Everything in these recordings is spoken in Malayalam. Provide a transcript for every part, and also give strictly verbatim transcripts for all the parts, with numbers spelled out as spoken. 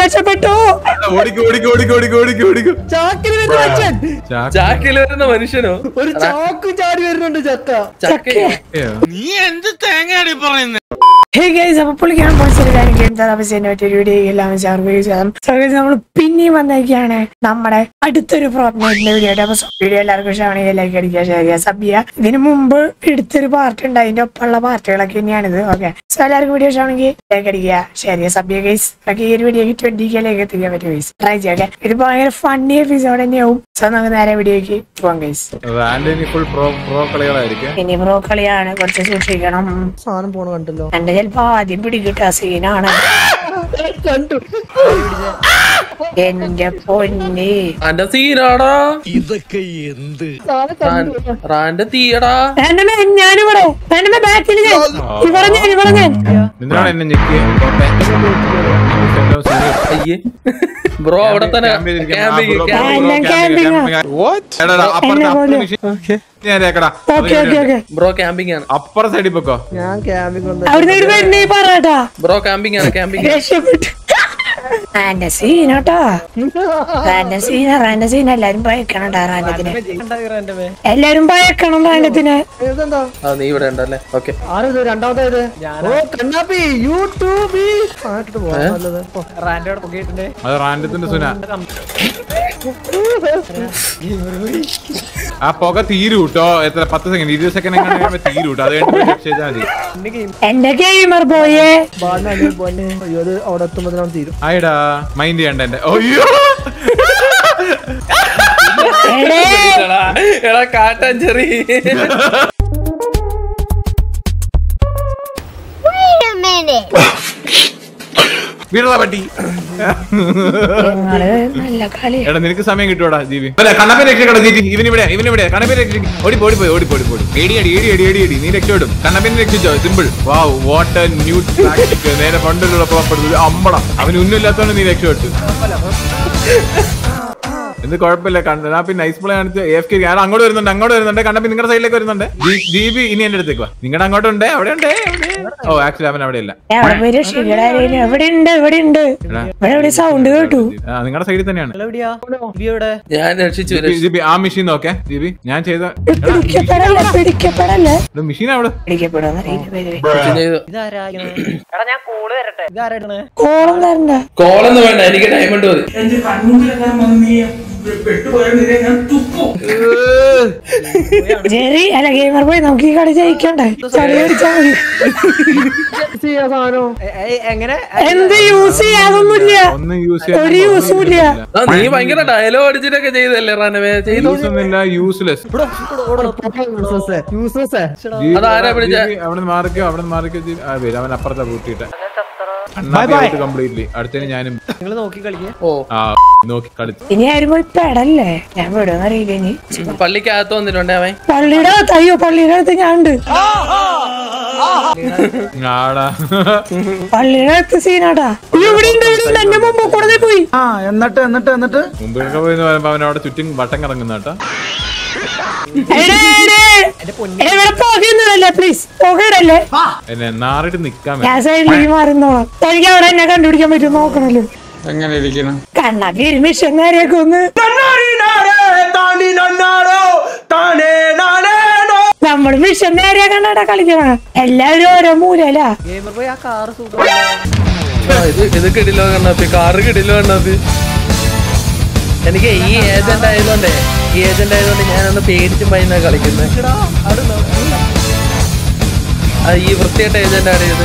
രക്ഷപ്പെട്ടോ രക്ഷപ്പെട്ടോ ചാക്കിൽ വരുന്ന മനുഷ്യൻ ചാക്കിൽ വരുന്ന മനുഷ്യനോ ഒരു ചാക്ക് ചാടി വരുന്നുണ്ട് ചക്ക നീ എന്ത് തേങ്ങയാടി പറയുന്നത്. ഹേ ഗൈസ്, അപ്പോൾ പുള്ളിക്കാണ് പോലീസ് കാര്യം കേട്ടാൽ അവസ്ഥേനെ പറ്റിയൊരു വീഡിയോ എല്ലാവരും ചേർന്ന് സ്വാഗതം. നമ്മൾ പിന്നെയും വന്നേക്കാണ് നമ്മുടെ അടുത്തൊരു പ്രോഗ്രാമിന്റെ വീഡിയോ ആയിട്ട്. അപ്പോൾ വീഡിയോ എല്ലാവർക്കും ഇഷ്ടമാണെങ്കിൽ ലൈക്ക് അടിക്കുക, ഷെയർ ചെയ്യുക, സബ് ചെയ്യുക. ഇതിന് മുമ്പ് എടുത്തൊരു പാർട്ടി ഉണ്ട്, അതിന്റെ ഒപ്പമുള്ള പാർട്ടികളൊക്കെ തന്നെയാണിത്. ഓക്കെ, സോ എല്ലാവർക്കും വീഡിയോ ഇഷ്ടമാണെങ്കിൽ ലൈക്ക് അടിക്കുക, ഷെയർ ചെയ്യുക, സബ് ചെയ്യുക ഗൈസ്. നമുക്ക് ഈ ഒരു വീഡിയോക്ക് ട്വന്റി കെയിലേക്ക് എത്തിക്കാൻ പറ്റും ഗൈസ്, ട്രൈ ചെയ്യാം. ഓക്കെ, ഇത് ഭയങ്കര ഫണ്ണി എപ്പിസോഡ് തന്നെയാവും. സോ നമുക്ക് നേരെ വീഡിയോക്ക് പോവാം ഗൈസ്. ഇനി പ്രോ കളിയാണ്, കുറച്ച് സൂക്ഷിക്കണം. സാധനം പോണ കണ്ടല്ലോ, ചിലപ്പോ ആദ്യം പിടികിട്ട സീനാണ്. എന്റെ പൊന്നി സീനാടാ ഇതൊക്കെ, എന്ത് റാന്റെ തീയടാ. ഞാനിവിടെ ബാറ്റിൽ ഇവിടെ ഞാൻ ഇവിടെ ഞാൻ ബ്രോ അവിടെ തന്നെ ബ്രോ ക്യാമ്പിംഗ് ആണ്. അപ്പർ സൈഡിൽ പൊക്കോ, ഞാൻ ക്യാമ്പിംഗ് ബ്രോ ക്യാമ്പിംഗ് ആണ്. ക്യാമ്പിംഗ് സീനോട്ടോ, റാൻഡ സീന റാൻഡ സീന എല്ലാരും ഭയക്കണം റാൻഡത്തിന്, എല്ലാരും ഭയക്കണം റാൻഡത്തിന്. നീ ഇവിടെ ഉണ്ടല്ലേ? ഓക്കെ, രണ്ടാമത്തേത് ആ പുക തീരൂ കേട്ടോ. എത്ര പത്ത് സെക്കൻഡ് ഇരുപത് സെക്കൻഡ് തീരൂട്ടോ. അത് എന്റെ ഗെയിമർ ബോയേ അവിടെ എത്തുമ്പോഴാണ് തീരും. ആയിടാ മൈൻഡ് ചെയ്യണ്ട എന്റെ. അയ്യോ എടാ കാട്ടാൻ ചെറി. നിനക്ക് സമയം കിട്ടൂടാ ജീവി. കണ്ണപ്പൻ രക്ഷപ്പെടാ ജീവി. ഇവനിവിടെ ഇവനിവിടെ കണ്ണപ്പൻ രക്ഷ. ഓടി പോടി പോയി ഓടി പോടി പോടി ഏടിയടി ഏടി അടി ഏടി അടി നീ രക്ഷപ്പെടും. കണ്ണപ്പൻ രക്ഷിച്ചോ, simple. Wow, what a new tactic. നേരെ പണ്ടുള്ള പുറപ്പെടുത്തു അമ്പട. അവന് ഒന്നുമില്ലാത്തോണ്ട് നീ രക്ഷപ്പെട്ടു. എന്ത് കുഴപ്പമില്ല. കണ്ടാ പിന്നെ ഐസ് പ്ലേ കാണിച്ച് എഫ് കെ ഞാൻ അങ്ങോട്ട് വരുന്നുണ്ട്, അങ്ങോട്ട് വരുന്നുണ്ട്. കണ്ടപ്പോ നിങ്ങളുടെ സൈഡിലേക്ക് വരുന്നുണ്ട് ദീപി. ഇനി എന്റെ അടുത്തേക്ക് വാ. നിങ്ങളുടെ അങ്ങോട്ട് ഉണ്ട്, അവിടെ ഉണ്ട്. ഓ ആക്ച്വലി അവൻ അവിടെ ഇല്ല. നിങ്ങളുടെ സൈഡിൽ തന്നെയാണ്. ആ മെഷീൻ നോക്കെ ദീപി, ഞാൻ ചെയ്ത മെഷീൻ അവിടെ കോളൊന്നും വേണ്ട, എനിക്ക് ഡയമണ്ട് മതി. ഡയലോഗ് അടിച്ചിട്ടൊക്കെ ചെയ്തല്ലേ റനവേ? യൂസ്ലെസ്. അതാരാ പിടിച്ച? അവിടെ മാറിക്കോ അവിടെ മാറിക്കോ. അവൻ അപ്പുറത്തെ കൂട്ടിയിട്ട് കംപ്ലീറ്റ്ലി അടുത്തേ. ഞാനും നോക്കി കളിക്കാം. ഓ നോക്കി കളിച്ചു. ഇനി ആരും പോയി പെടല്ലേ? ഞാൻ വിടുന്ന അറിയില്ല. ഇനി പള്ളിക്കകത്ത് വന്നിട്ടുണ്ടേ അവൻ. പള്ളിയുടെ അകത്തയ്യോ പള്ളിയുടെ അകത്ത് ഞാനുണ്ട്. പള്ളിയുടെ അകത്ത് സീനാട്ടാ. ഇവിടെ എന്റെ മുമ്പ് കൂടെ പോയി. ആ എന്നിട്ട് എന്നിട്ട് എന്നിട്ട് മുമ്പൊക്കെ പോയി പറയുമ്പോ അവനവിടെ ചുറ്റും വട്ടം കറങ്ങുന്നാട്ടാ. അവിടെ എന്നെ കണ്ടുപിടിക്കാൻ പറ്റും, നോക്കണല്ലോ. എങ്ങനെ ഇരിക്കണം കണ്ണാടി നേരെയൊക്കെ ഒന്ന് നമ്മള് മിഷൻ നേരെ കണ്ടാ കളിക്കണം. എല്ലാവരും ഓരോ മൂലല്ല. ഇത് കിടിലോ കണ്ണാപ്പി, കാറ് കിടിലോ കണ്ണാപ്പി. എനിക്ക് ഈ ഏജന്റ് ആയതുകൊണ്ടേ ഈ ഏജന്റ് ആയതുകൊണ്ട് ഞാനൊന്ന് പേടിച്ചും പയ്യനാ കളിക്കുന്നത്. ഈ വൃത്തിയായിട്ട് ഏജന്റ് ആണ് ഇത്.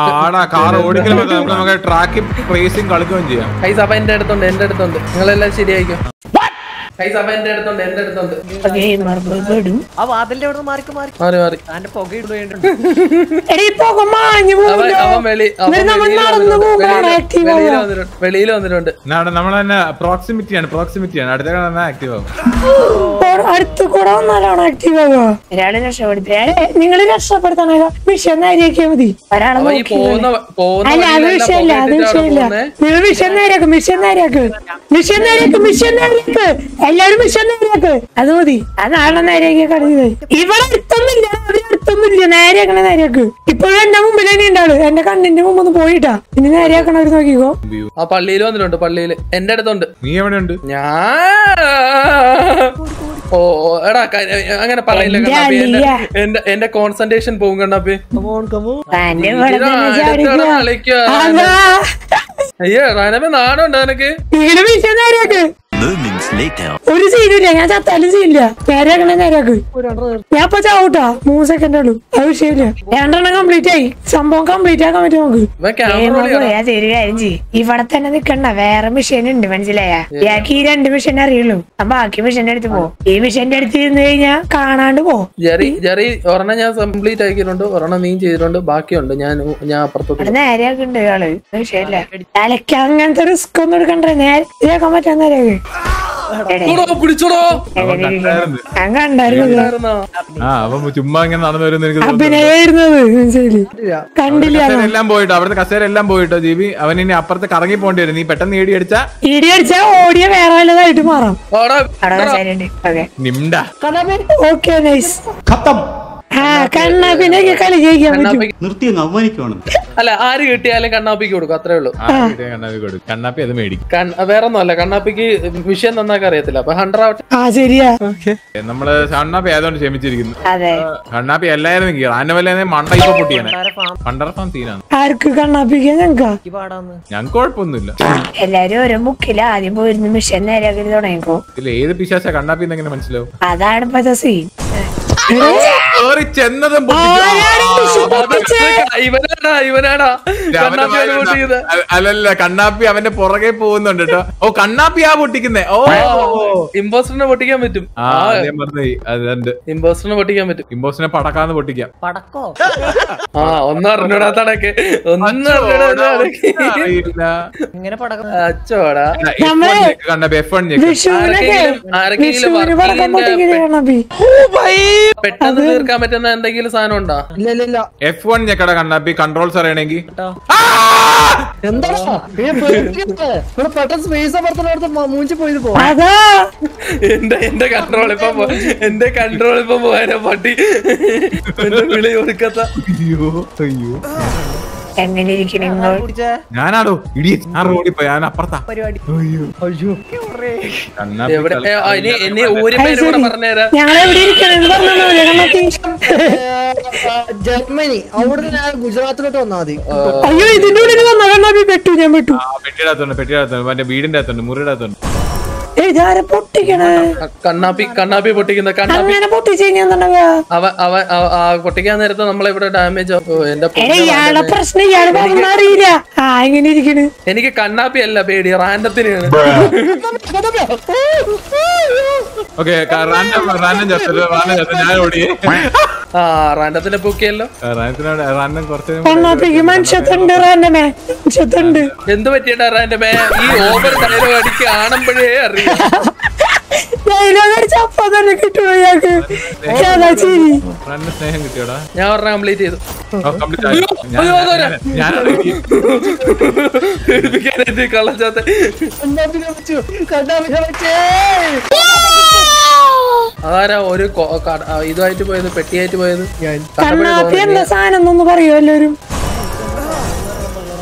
ആടാ കാർ ഓടിക്കലും നമുക്ക് ട്രാക്ക് ട്രേസിംഗ് കളിക്കുകയും ചെയ്യാം. ഗൈസ് അപ്പൊ എന്റെ അടുത്തുണ്ട് എന്റെ അടുത്തുണ്ട് നിങ്ങളെല്ലാം ശരിയായിരിക്കും. വെളിയിൽ വന്നിട്ടുണ്ട്. നമ്മളെ പ്രോക്സിമിറ്റിയാണ് പ്രോക്സിമിറ്റിയാണ് അടുത്ത ആക്റ്റീവ് ആവും. Oh, I can't parallel and a concentration bong and a come on, come on. Yeah, I never know. Moments later, what is it? I have to listen. I reckon Yapata, Musa can do. I will share you. And on a complete some bomb complete. I come to you. If I attend the Kanavera mission in Dimensilea, Yaki and Divisionary Lu, a bark, Division at the Bo, Division at the Nina, Kana and Bo. Jerry, Jerry, or Nana, simply take it on the Ronamiji on the Baki on the Yana Porto. And I reckon the Yalu, the Shella. Alakang and the risk on the country, they come at another. Okay, nice. Ah, Kannaapinne kali jayega. Nurti naamani kyaonu. Alla, aari gitti alle Kannaapi kyodu kathreelu. Aari gitti Kannaapi kyodu. Kannaapi adu meedi. Kann, avera no alla Kannaapi ki mission danna kariyatilla. Pa hundred. Ah, seriya. Okay. Nammal Kannaapi ayadonu chemichirikkunnu. Ade. Kannaapi ellayirunnu kiyala. Annavellane mandai ipo pottiyane. Hundred farm theenanu. Aarku Kannaapi ke nanga? Ipaadanu. Njan kolponnilla. Ellarum oru mukkila aadi poirunnu mission nere agiri thodango. Illa edu pishasa Kannaapi ennu engane manasilavu? Adaan pachasi. Or it's another book. Even Anna, I will Kannaapi have a porake poon under the Oh, Kannaapi would take in there. Oh, impersonal what you get with him. Ah, impersonal what you get with impersonal Pataka would get Patako. Ah, on the Nuratake, on the Nuratake. Petana Kamatana and the Gilsanonda. Lilla F one Yakaragana be controls are energy. Ah! And the patterns ways of the Munchipo. Ada! In the control of in the control of a body. You, you. And then you can ignore Nana, idiot, Arodipiana Pata. Oh, you, oh, you. I need a wood. I don't Germany, I wouldn't have Gujarat or nothing. I didn't do it on the Petra, but I beat it at the Muradan. Hey, they are a potty and a Kannaapi, Kannaapi potty in the Kannaapi and a potty in the Naga. Our pottigan there is a number of damage of the Hey, I had a person here. I need to get any Kannaapi elevator. I understand. Okay, Karan and just ran and Ah, Randa the Pukil, Randa Corte, Nothing, Chatunda Randame, Chatunda. Induited Randame, you over the Anam Pere. I never jump for the Nikituaka. Chalachi. Now Ramblit is. You became a big color. Nothing of you. Kadam. Ara or you call a card. Either I to buy the petty to buy the sign and number.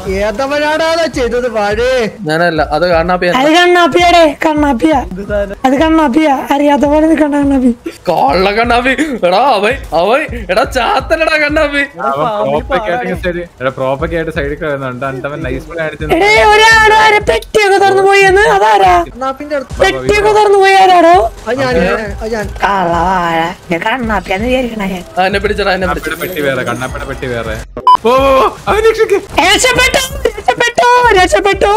Yeah, the Varada Chet of the Vade. Nana, other Kannaapi. I can't appear. Kannaapi. I can't appear. I have the one Kannaapi. Call like a Navi. Away, away. At a charter and a Kannaapi. A propagator side and done a nice plan. Hey, I picked you the way in the other. Nothing that picked you the way at all. Ayan, Kala, the Kannaapi and the Air. I never did. I never did a petty where I got a petty where. Oh, I think it's a better. It's a better. It's a better.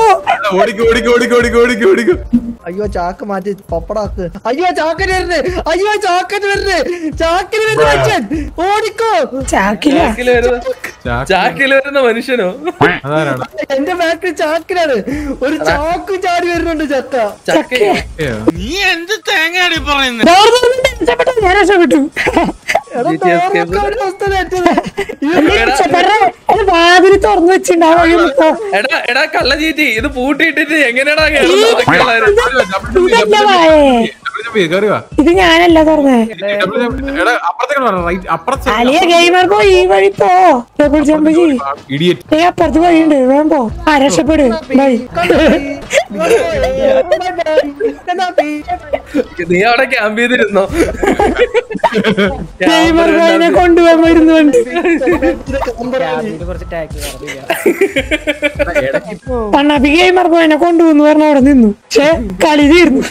What do you go to go to go to go to go to go? Are you a Chakamat? Papa, are you a Chakanet? Are you a Chakanet? Chakanet? What do you go? Chakanet. ചാക്കിൽ വരുന്ന മനുഷ്യനോ? എന്റെ ബാക്കിൽ ചാക്കിലാണ് ഒരു ചാക്ക് ചാടി വരുന്നുണ്ട്. ചത്ത നീ എന്ത് തേങ്ങയാടി പറയുന്നു? തുറന്നു വെച്ചിട്ടുണ്ടാവും കള്ള ചീറ്റി. ഇത് പൂട്ടിയിട്ടിട്ട് എങ്ങനെയാടാ ഇത്? ഞാനല്ല തുറന്നേ, അലിയ ഗെയിമർക്കോ ഈ വഴി പോപ്പുറത്ത് വഴിയുണ്ട്. വേമ്പോ ആ രക്ഷപ്പെട്. നീ അവിടെ ക്യാമ്പ് ചെയ്തിരുന്നോ? ഗെയിമർക്കോനെ കൊണ്ടുപോകാൻ വരുന്നുണ്ട്. പണ്ണാപ്പി ഗെയിമർക്കോനെ കൊണ്ടുപോകുന്നു പറഞ്ഞ അവിടെ നിന്നു, പക്ഷെ കളി തീർന്നു.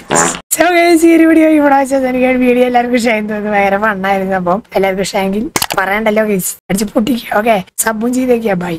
വീഡിയോ ഇവിടെ വീഡിയോ എല്ലാവർക്കും ഷെയർ ചെയ്തു. ഭയങ്കര ഫണ്ണായിരുന്നു. അപ്പം എല്ലാവർക്കും ഷെയർ എങ്കിൽ പറയണ്ടല്ലോ, അടിച്ച് പൊട്ടിക്കുക. ഓക്കെ, സബ്ബും ചെയ്തേക്കാ. ബൈ.